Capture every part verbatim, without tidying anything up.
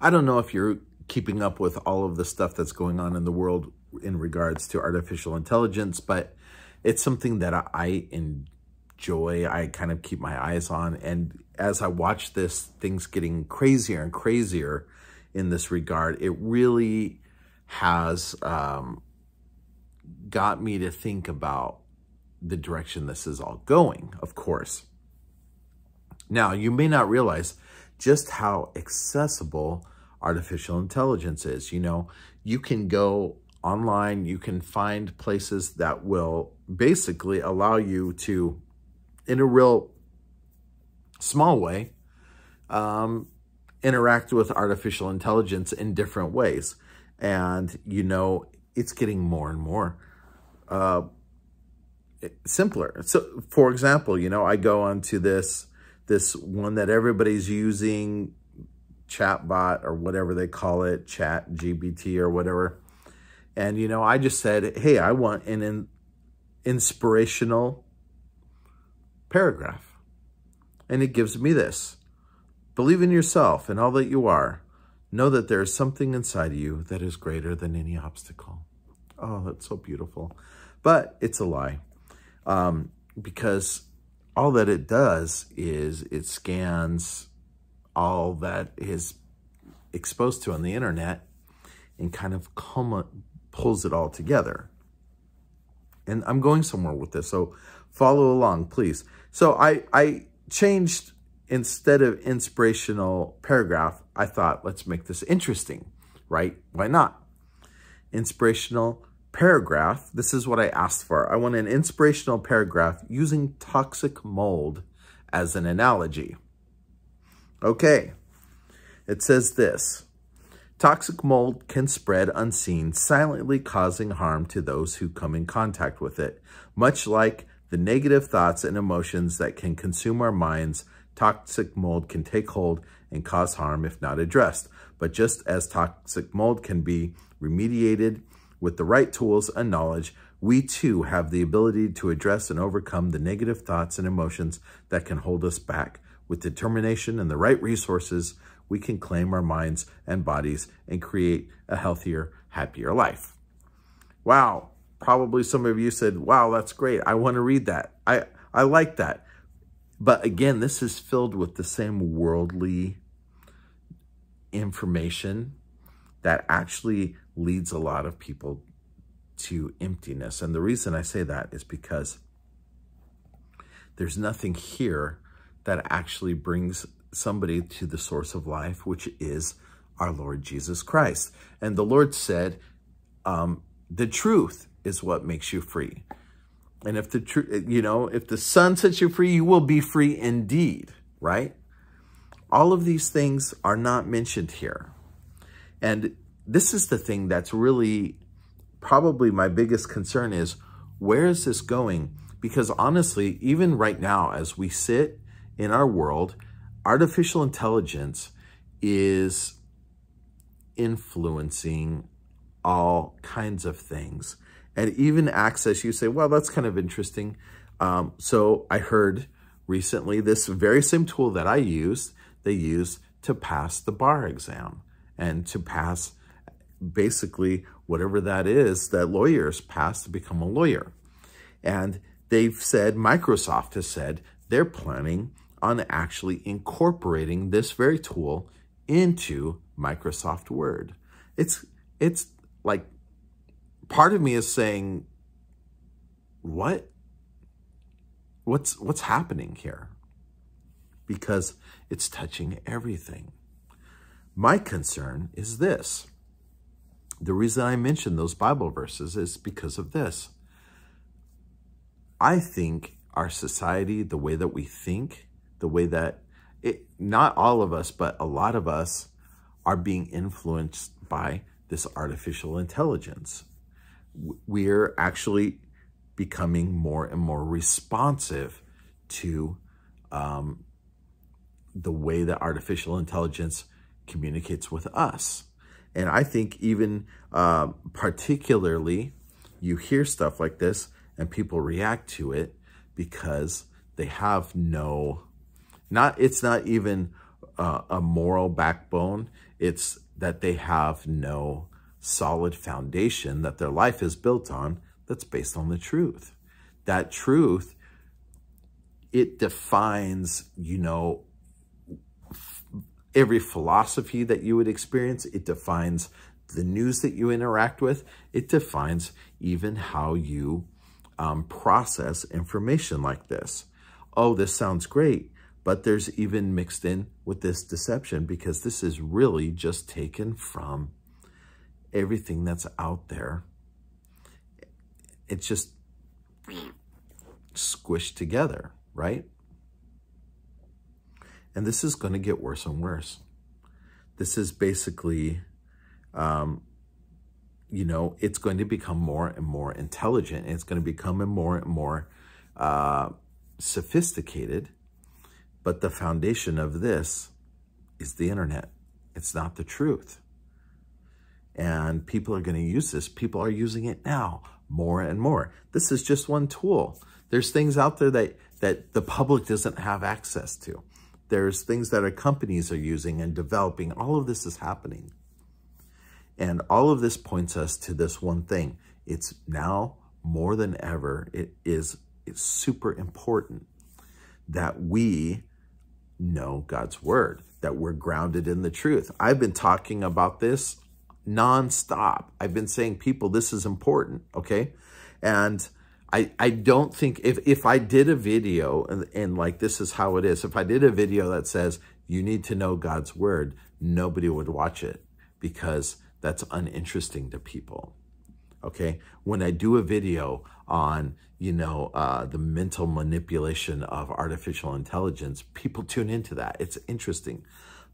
I don't know if you're keeping up with all of the stuff that's going on in the world in regards to artificial intelligence, but it's something that I enjoy. I kind of keep my eyes on. And as I watch this, things getting crazier and crazier in this regard, it really has um, got me to think about the direction this is all going, of course. Now, you may not realize just how accessible artificial intelligence is. You know, you can go online, you can find places that will basically allow you to, in a real small way, um, interact with artificial intelligence in different ways. And, you know, it's getting more and more uh, simpler. So, for example, you know, I go onto this, this one that everybody's using, chatbot or whatever they call it, Chat G P T or whatever. And, you know, I just said, hey, I want an in inspirational paragraph. And it gives me this. Believe in yourself and all that you are. Know that there is something inside you that is greater than any obstacle. Oh, that's so beautiful. But it's a lie. Um, because all that it does is it scans all that is exposed to on the internet and kind of pulls it all together. And I'm going somewhere with this, so follow along, please. So I, I changed, instead of inspirational paragraph, I thought, let's make this interesting, right? Why not? Inspirational paragraph. This is what I asked for. I want an inspirational paragraph using toxic mold as an analogy. Okay, it says this. Toxic mold can spread unseen, silently causing harm to those who come in contact with it. Much like the negative thoughts and emotions that can consume our minds, toxic mold can take hold and cause harm if not addressed. But just as toxic mold can be remediated with the right tools and knowledge, we too have the ability to address and overcome the negative thoughts and emotions that can hold us back. With determination and the right resources, we can claim our minds and bodies and create a healthier, happier life. Wow. Probably some of you said, wow, that's great. I want to read that. I, I like that. But again, this is filled with the same worldly information that actually leads a lot of people to emptiness. And the reason I say that is because there's nothing here that actually brings somebody to the source of life, which is our Lord Jesus Christ. And the Lord said, um, the truth is what makes you free. And if the truth, you know, if the Son sets you free, you will be free indeed, right? All of these things are not mentioned here. And this is the thing that's really probably my biggest concern is, where is this going? Because honestly, even right now, as we sit in our world, artificial intelligence is influencing all kinds of things. And even access, you say, well, that's kind of interesting. Um, so I heard recently this very same tool that I used, they used to pass the bar exam and to pass basically whatever that is that lawyers pass to become a lawyer. And they've said, Microsoft has said, they're planning on actually incorporating this very tool into Microsoft Word. It's, it's like, part of me is saying, what? What's, what's happening here? Because it's touching everything. My concern is this. The reason I mentioned those Bible verses is because of this. I think our society, the way that we think, the way that, it, not all of us, but a lot of us are being influenced by this artificial intelligence. We're actually becoming more and more responsive to um, the way that artificial intelligence communicates with us. And I think even uh, particularly, you hear stuff like this and people react to it because they have no, not, it's not even uh, a moral backbone. It's that they have no solid foundation that their life is built on that's based on the truth. That truth, it defines, you know, every philosophy that you would experience. It defines the news that you interact with. It defines even how you um, process information like this. Oh, this sounds great, but there's even mixed in with this deception, because this is really just taken from everything that's out there. It's just squished together, right? And this is going to get worse and worse. This is basically, um, you know, it's going to become more and more intelligent. It's going to become more and more uh, sophisticated. But the foundation of this is the internet. It's not the truth. And people are going to use this. People are using it now more and more. This is just one tool. There's things out there that, that the public doesn't have access to. There's things that our companies are using and developing. All of this is happening. And all of this points us to this one thing. It's now more than ever. It is it's super important that we know God's word, that we're grounded in the truth. I've been talking about this nonstop. I've been saying, people, this is important, okay? And I, I don't think, if, if I did a video, and, and like this is how it is, if I did a video that says, you need to know God's word, nobody would watch it, because that's uninteresting to people, okay? When I do a video on, you know, uh, the mental manipulation of artificial intelligence, people tune into that. It's interesting,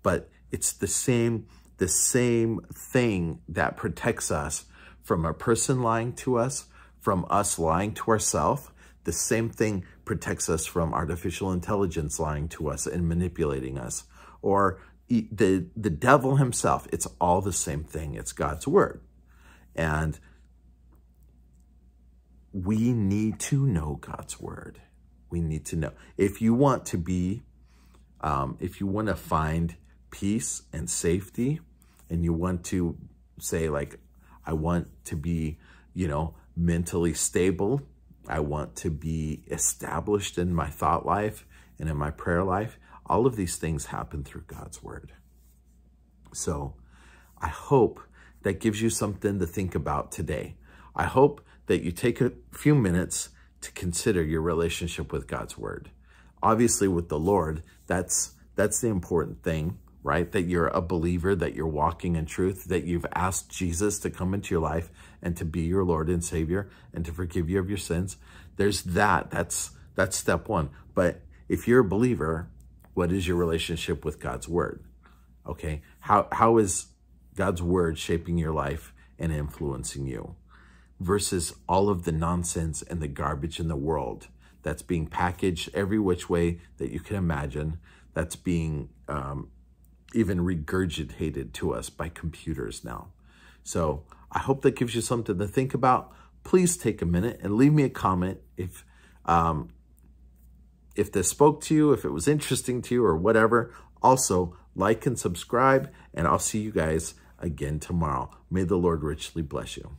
but it's the same, the same thing that protects us from a person lying to us, from us lying to ourselves. The same thing protects us from artificial intelligence lying to us and manipulating us. Or the, the devil himself. It's all the same thing. It's God's word. And we need to know God's word. We need to know. If you want to be, um, if you want to find peace and safety, and you want to say, like, I want to be, you know, mentally stable. I want to be established in my thought life and in my prayer life. All of these things happen through God's word. So I hope that gives you something to think about today. I hope that you take a few minutes to consider your relationship with God's word. Obviously with the Lord, that's, that's the important thing, right? That you're a believer, that you're walking in truth, that you've asked Jesus to come into your life and to be your Lord and Savior and to forgive you of your sins. There's that. That's, that's step one. But if you're a believer, what is your relationship with God's word? Okay. How, how is God's word shaping your life and influencing you versus all of the nonsense and the garbage in the world that's being packaged every which way that you can imagine, that's being, um, even regurgitated to us by computers now. So I hope that gives you something to think about. Please take a minute and leave me a comment if um, if this spoke to you, if it was interesting to you or whatever. Also, like and subscribe, and I'll see you guys again tomorrow. May the Lord richly bless you.